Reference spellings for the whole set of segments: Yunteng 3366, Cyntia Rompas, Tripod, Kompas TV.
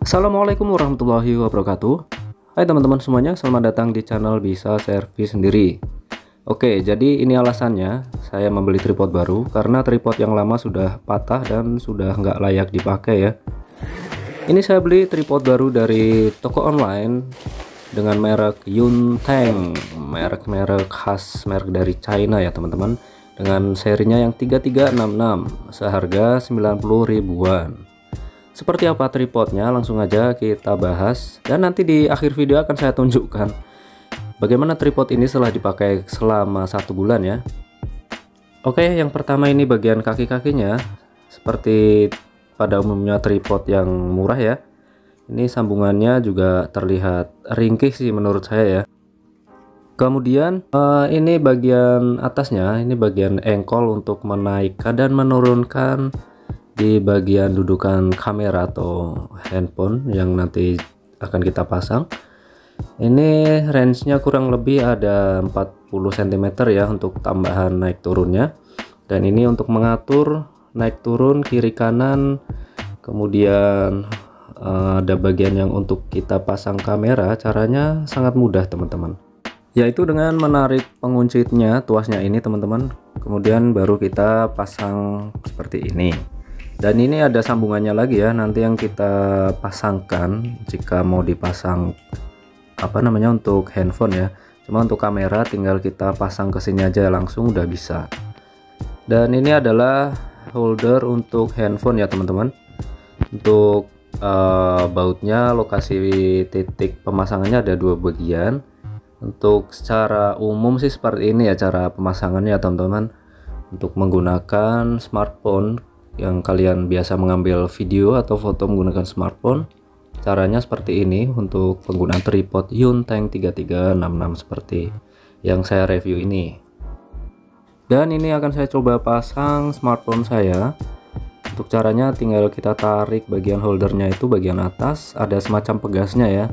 Assalamualaikum warahmatullahi wabarakatuh. Hai teman-teman semuanya, selamat datang di channel Bisa Servis Sendiri. Oke, jadi ini alasannya saya membeli tripod baru karena tripod yang lama sudah patah dan sudah nggak layak dipakai ya. Ini saya beli tripod baru dari toko online dengan merek Yunteng, merek khas, merek dari China ya teman-teman, dengan serinya yang 3366 seharga 90 ribuan. Seperti apa tripodnya, langsung aja kita bahas, dan nanti di akhir video akan saya tunjukkan bagaimana tripod ini setelah dipakai selama 1 bulan ya. Oke, yang pertama ini bagian kaki-kakinya. Seperti pada umumnya tripod yang murah ya, ini sambungannya juga terlihat ringkih sih menurut saya ya. Kemudian ini bagian atasnya, ini bagian engkol untuk menaikkan dan menurunkan di bagian dudukan kamera atau handphone yang nanti akan kita pasang. Ini range-nya kurang lebih ada 40 cm ya untuk tambahan naik turunnya, dan ini untuk mengatur naik turun kiri kanan. Kemudian ada bagian yang untuk kita pasang kamera. Caranya sangat mudah teman-teman, yaitu dengan menarik penguncitnya, tuasnya ini teman-teman, kemudian baru kita pasang seperti ini. Dan ini ada sambungannya lagi ya, nanti yang kita pasangkan jika mau dipasang untuk handphone ya. Cuma untuk kamera tinggal kita pasang ke sini aja langsung udah bisa. Dan ini adalah holder untuk handphone ya teman-teman. Untuk bautnya, lokasi titik pemasangannya ada 2 bagian. Untuk secara umum sih seperti ini ya cara pemasangannya teman-teman. Untuk menggunakan smartphone yang kalian biasa mengambil video atau foto menggunakan smartphone, caranya seperti ini untuk penggunaan tripod Yunteng 3366 seperti yang saya review ini. Dan ini akan saya coba pasang smartphone saya. Untuk caranya tinggal kita tarik bagian holdernya itu bagian atas, ada semacam pegasnya ya,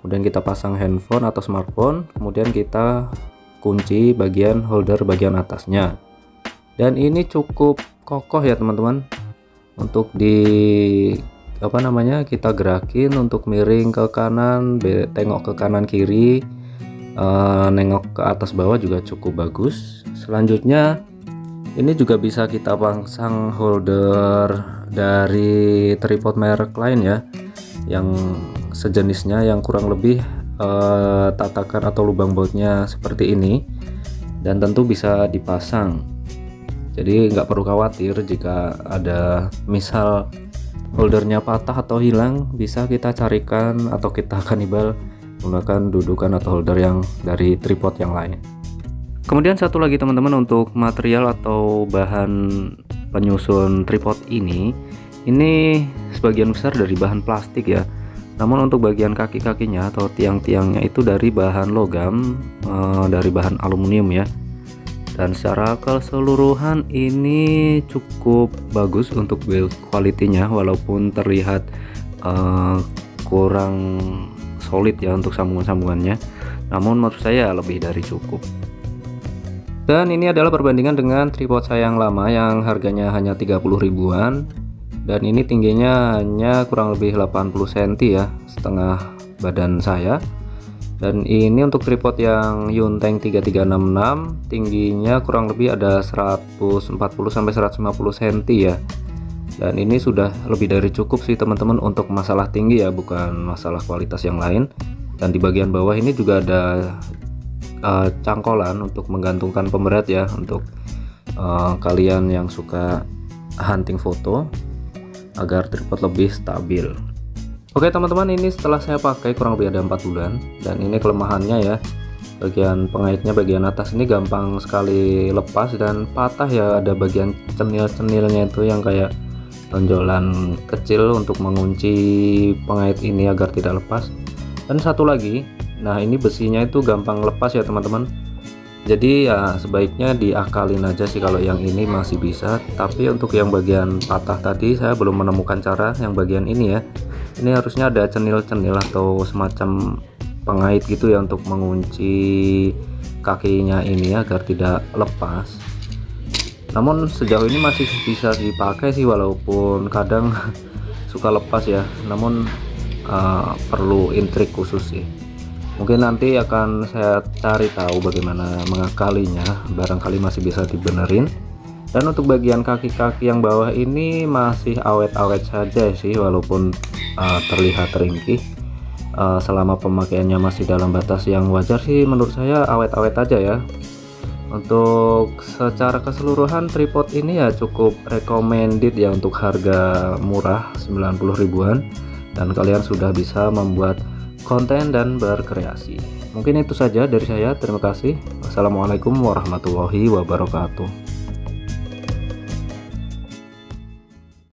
kemudian kita pasang handphone atau smartphone, kemudian kita kunci bagian holder bagian atasnya. Dan ini cukup kokoh ya teman-teman untuk kita gerakin untuk miring ke kanan, tengok ke kanan kiri, nengok ke atas bawah juga cukup bagus. Selanjutnya ini juga bisa kita pasang holder dari tripod merek lain ya, yang sejenisnya, yang kurang lebih tatakan atau lubang bautnya seperti ini, dan tentu bisa dipasang. Jadi nggak perlu khawatir jika ada misal holdernya patah atau hilang, bisa kita carikan atau kita kanibal menggunakan dudukan atau holder yang dari tripod yang lain. Kemudian satu lagi teman-teman, untuk material atau bahan penyusun tripod ini sebagian besar dari bahan plastik ya. Namun untuk bagian kaki-kakinya atau tiang-tiangnya itu dari bahan logam, dari bahan aluminium ya. Dan secara keseluruhan ini cukup bagus untuk build quality-nya, walaupun terlihat kurang solid ya untuk sambungan-sambungannya, namun menurut saya lebih dari cukup. Dan ini adalah perbandingan dengan tripod saya yang lama yang harganya hanya 30 ribuan, dan ini tingginya hanya kurang lebih 80 cm ya, setengah badan saya. Dan ini untuk tripod yang Yunteng 3366 tingginya kurang lebih ada 140-150 cm ya. Dan ini sudah lebih dari cukup sih teman-teman untuk masalah tinggi ya, bukan masalah kualitas yang lain. Dan di bagian bawah ini juga ada cangkolan untuk menggantungkan pemberat ya, untuk kalian yang suka hunting foto agar tripod lebih stabil. Oke teman-teman, ini setelah saya pakai kurang lebih ada 4 bulan, dan ini kelemahannya ya, bagian pengaitnya bagian atas ini gampang sekali lepas dan patah ya. Ada bagian cenil-cenilnya itu yang kayak tonjolan kecil untuk mengunci pengait ini agar tidak lepas. Dan satu lagi, nah ini besinya itu gampang lepas ya teman-teman, jadi ya sebaiknya diakalin aja sih kalau yang ini masih bisa. Tapi untuk yang bagian patah tadi saya belum menemukan cara yang bagian ini ya. Ini harusnya ada cenil-cenil atau semacam pengait gitu ya untuk mengunci kakinya ini agar tidak lepas. Namun sejauh ini masih bisa dipakai sih, walaupun kadang suka lepas ya. Namun perlu intrik khusus sih. Mungkin nanti akan saya cari tahu bagaimana mengakalinya, barangkali masih bisa dibenerin. Dan untuk bagian kaki-kaki yang bawah ini masih awet-awet saja sih, walaupun terlihat ringkih. Selama pemakaiannya masih dalam batas yang wajar sih, menurut saya awet-awet aja ya. Untuk secara keseluruhan tripod ini ya cukup recommended ya, untuk harga murah 90 ribuan, dan kalian sudah bisa membuat konten dan berkreasi. Mungkin itu saja dari saya. Terima kasih. Wassalamualaikum warahmatullahi wabarakatuh.